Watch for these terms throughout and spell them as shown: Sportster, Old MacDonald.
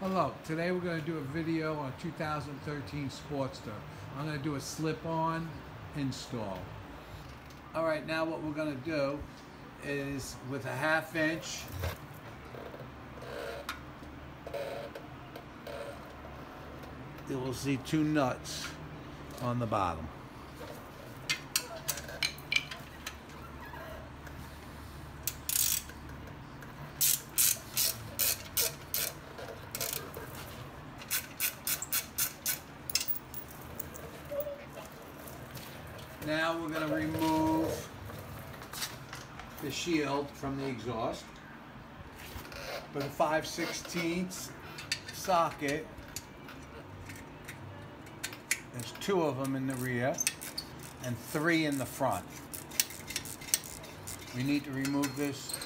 Hello, today we're going to do a video on 2013 Sportster. I'm going to do a slip-on install. Alright, now what we're going to do is with a half inch, you will see two nuts on the bottom. Now we're going to remove the shield from the exhaust. Put a 5/16 socket. There's two of them in the rear and three in the front. We need to remove this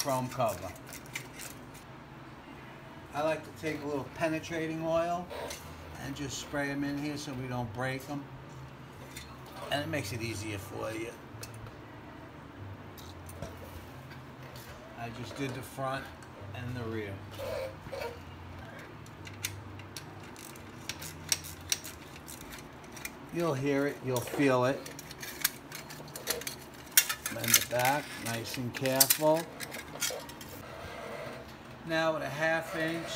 chrome cover. I like to take a little penetrating oil and just spray them in here so we don't break them. And it makes it easier for you. I just did the front and the rear. You'll hear it, you'll feel it. Bend the back, nice and careful. Now with a half inch,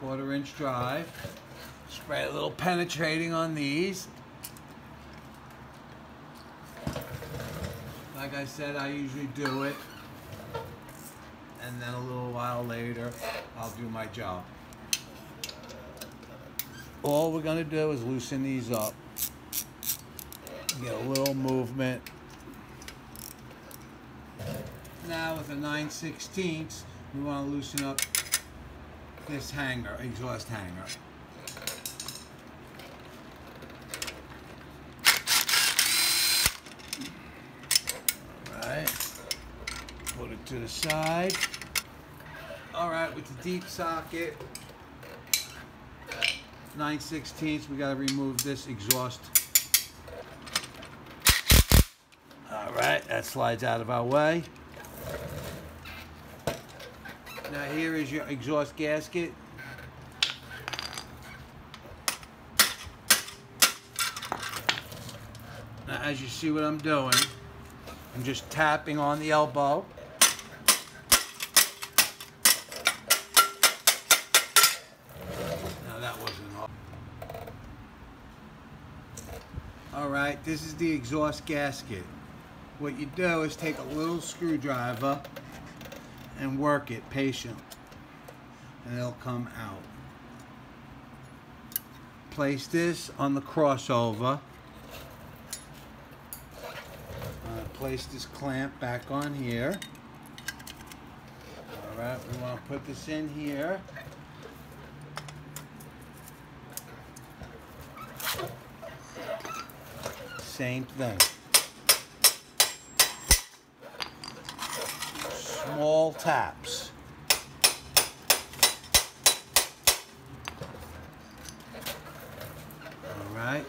quarter inch drive. Spray a little penetrating on these. Like I said, I usually do it. And then a little while later, I'll do my job. All we're gonna do is loosen these up. Get a little movement. Now with a 9/16, we wanna loosen up this hanger, exhaust hanger. Put it to the side. Alright, with the deep socket, 9/16, we gotta remove this exhaust. Alright, that slides out of our way. Now here is your exhaust gasket. Now as you see what I'm doing, I'm just tapping on the elbow. No, that wasn't all. All right, this is the exhaust gasket. What you do is take a little screwdriver and work it patient, and it'll come out. Place this on the crossover. Place this clamp back on here. Alright, we want to put this in here. Same thing. Small taps. Alright.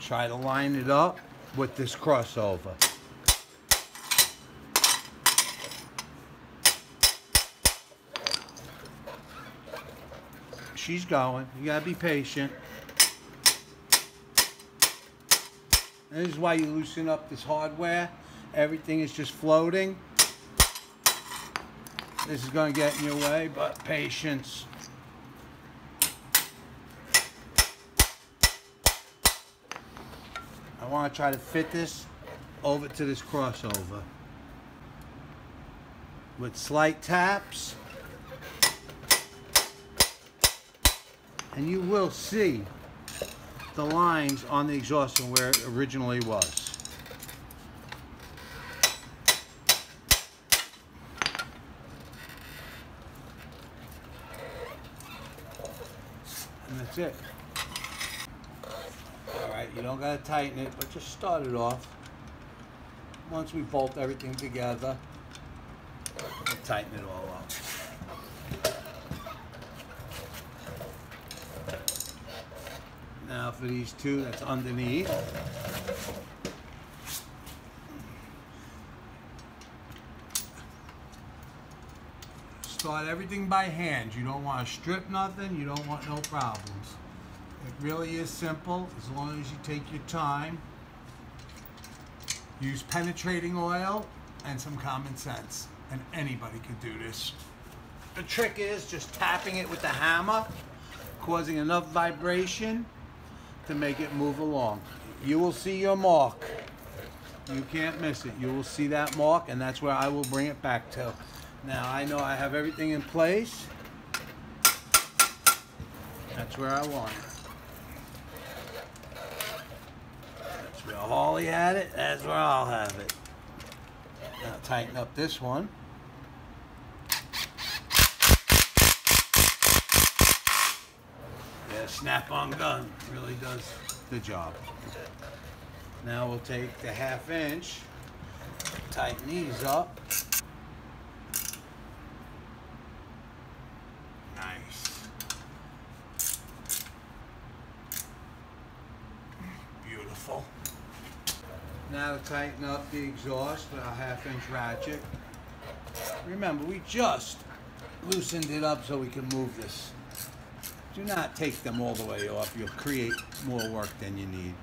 Try to line it up with this crossover. She's going. You gotta be patient. This is why you loosen up this hardware. Everything is just floating. This is gonna get in your way, but patience. I want to try to fit this over to this crossover with slight taps, and you will see the lines on the exhaust from where it originally was. And that's it. You don't gotta tighten it, but just start it off. Once we bolt everything together, we'll tighten it all up. Now now for these two that's underneath. Start everything by hand. You don't want to strip nothing. You don't want no problems. It really is simple as long as you take your time. Use penetrating oil and some common sense. And anybody could do this. The trick is just tapping it with the hammer, causing enough vibration to make it move along. You will see your mark. You can't miss it. You will see that mark, and that's where I will bring it back to. Now I know I have everything in place. That's where I want it. That's where Holly had it. That's where I'll have it. Now tighten up this one. Yeah, snap-on gun really does the job. Now we'll take the 1/2 inch, tighten these up. Beautiful. Now to tighten up the exhaust with our 1/2 inch ratchet. Remember, we just loosened it up so we can move this. Do not take them all the way off. You'll create more work than you need.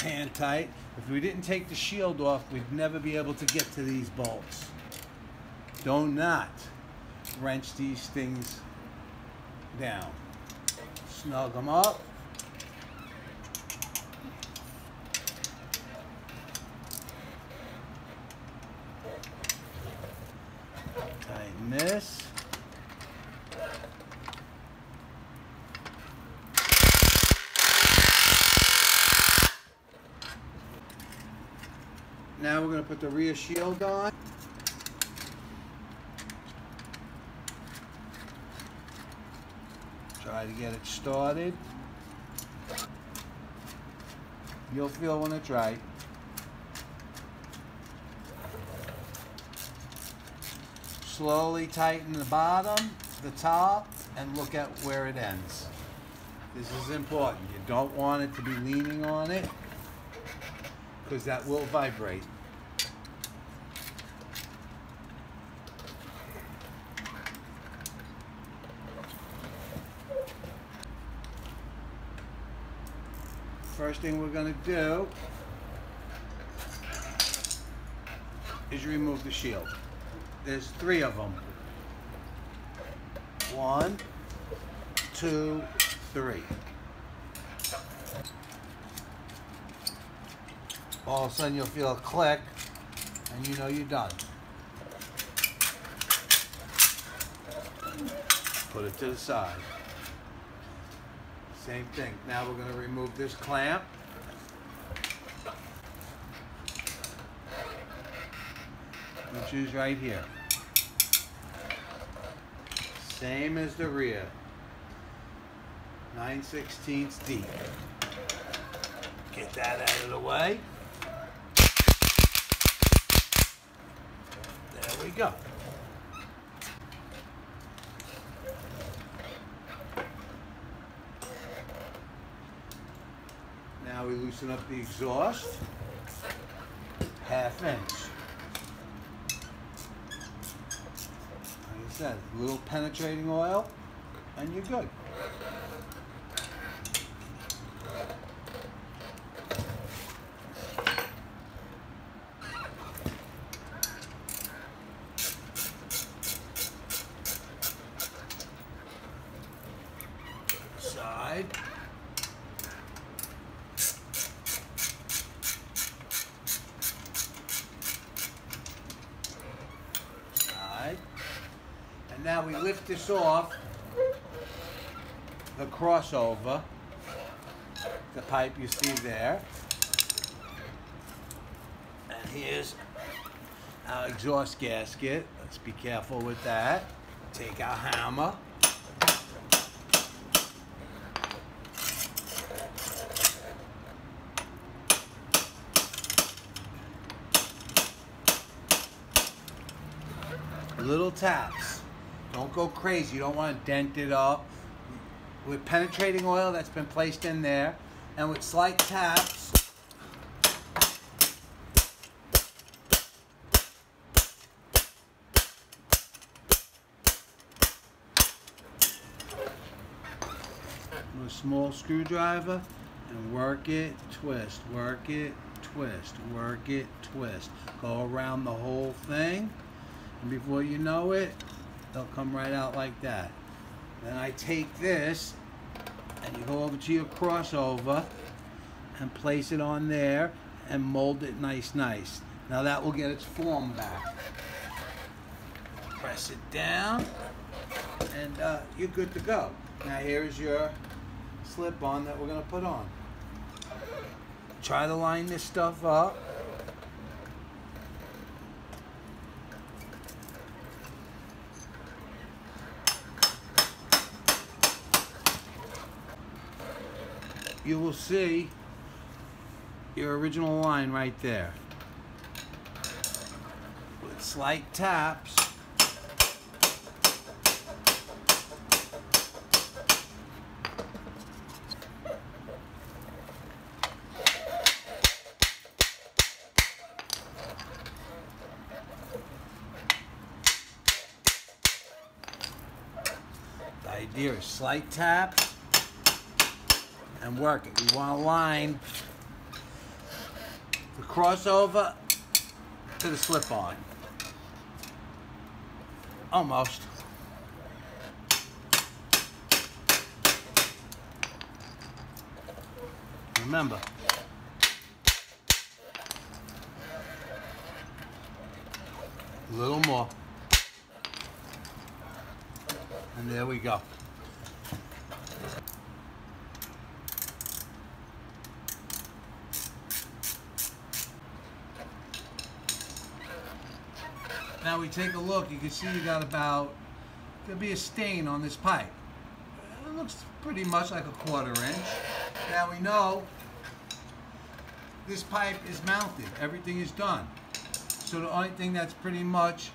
Hand tight. If we didn't take the shield off, we'd never be able to get to these bolts. Do not wrench these things down. Snug them up. Tighten this. Now we're going to put the rear shield on. Try to get it started. You'll feel when it's right. Slowly tighten the bottom, the top, and look at where it ends. This is important. You don't want it to be leaning on it, because that will vibrate. First thing we're going to do is remove the shield. There's 3 of them. 1, 2, 3. All of a sudden you'll feel a click and you know you're done. Put it to the side. Same thing. Now we're going to remove this clamp. Which is right here. Same as the rear. 9/16 deep. Get that out of the way. There we go. Now we loosen up the exhaust, 1/2 inch. Like I said, a little penetrating oil, and you're good. Side. And now we lift this off the crossover, the pipe you see there. And here's our exhaust gasket. Let's be careful with that. Take our hammer. Little taps. Don't go crazy. You don't want to dent it up. with penetrating oil that's been placed in there, and with slight taps, with a small screwdriver, and work it, twist, work it, twist, work it, twist. Go around the whole thing, and before you know it, they'll come right out like that. Then I take this, and you go over to your crossover, and place it on there, and mold it nice, nice. Now that will get its form back. Press it down, and you're good to go. Now here's your slip-on that we're gonna put on. Try to line this stuff up. You will see your original line right there. With slight taps, the idea is slight taps and work it. You want to line the crossover to the slip-on. Almost. Remember, a little more. And there we go. Now we take a look, you can see you got about, there'll be a stain on this pipe. It looks pretty much like a 1/4 inch. Now we know this pipe is mounted, everything is done. So the only thing that's pretty much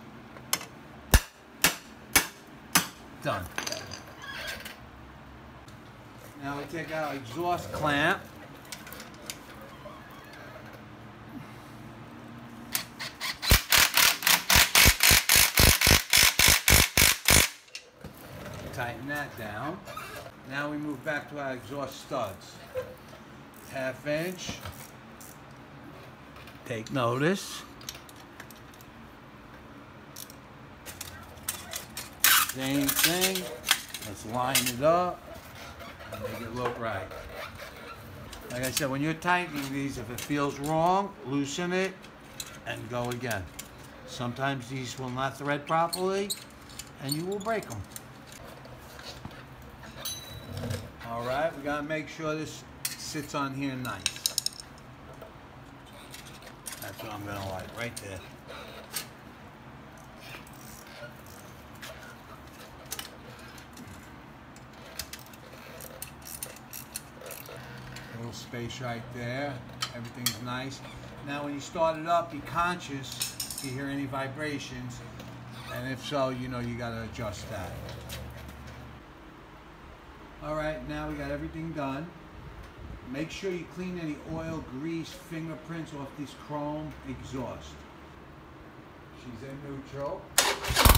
done. Now we take our exhaust clamp. Tighten that down. Now we move back to our exhaust studs. 1/2 inch. Take notice. Same thing. Let's line it up and make it look right. Like I said, when you're tightening these, if it feels wrong, loosen it and go again. Sometimes these will not thread properly and you will break them. All right, we gotta make sure this sits on here nice. That's what I'm gonna like, right there. Little space right there, everything's nice. Now when you start it up, be conscious if you hear any vibrations, and if so, you know you gotta adjust that. Alright, now we got everything done. Make sure you clean any oil, grease, fingerprints off this chrome exhaust. She's in neutral.